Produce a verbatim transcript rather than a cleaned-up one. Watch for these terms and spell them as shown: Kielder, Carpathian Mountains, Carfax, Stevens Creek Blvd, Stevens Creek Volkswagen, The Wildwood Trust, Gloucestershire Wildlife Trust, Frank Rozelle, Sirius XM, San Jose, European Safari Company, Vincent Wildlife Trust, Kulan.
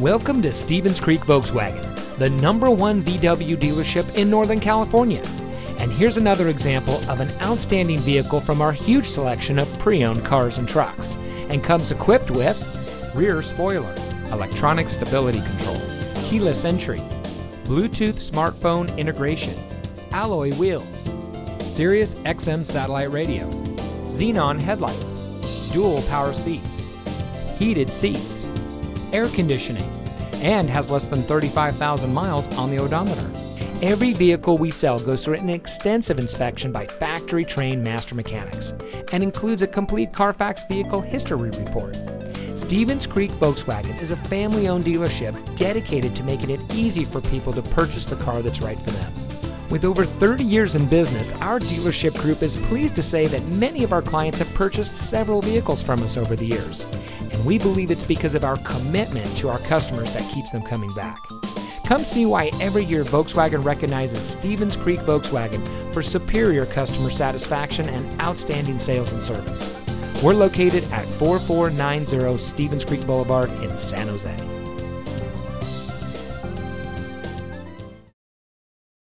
Welcome to Stevens Creek Volkswagen, the number one V W dealership in Northern California. And here's another example of an outstanding vehicle from our huge selection of pre-owned cars and trucks, and comes equipped with rear spoiler, electronic stability control, keyless entry, Bluetooth smartphone integration, alloy wheels, Sirius X M satellite radio, xenon headlights, dual power seats, heated seats, air conditioning, and has less than thirty-five thousand miles on the odometer. Every vehicle we sell goes through an extensive inspection by factory-trained master mechanics and includes a complete Carfax vehicle history report. Stevens Creek Volkswagen is a family-owned dealership dedicated to making it easy for people to purchase the car that's right for them. With over thirty years in business, our dealership group is pleased to say that many of our clients have purchased several vehicles from us over the years, and we believe it's because of our commitment to our customers that keeps them coming back. Come see why every year Volkswagen recognizes Stevens Creek Volkswagen for superior customer satisfaction and outstanding sales and service. We're located at four four nine zero Stevens Creek Boulevard in San Jose.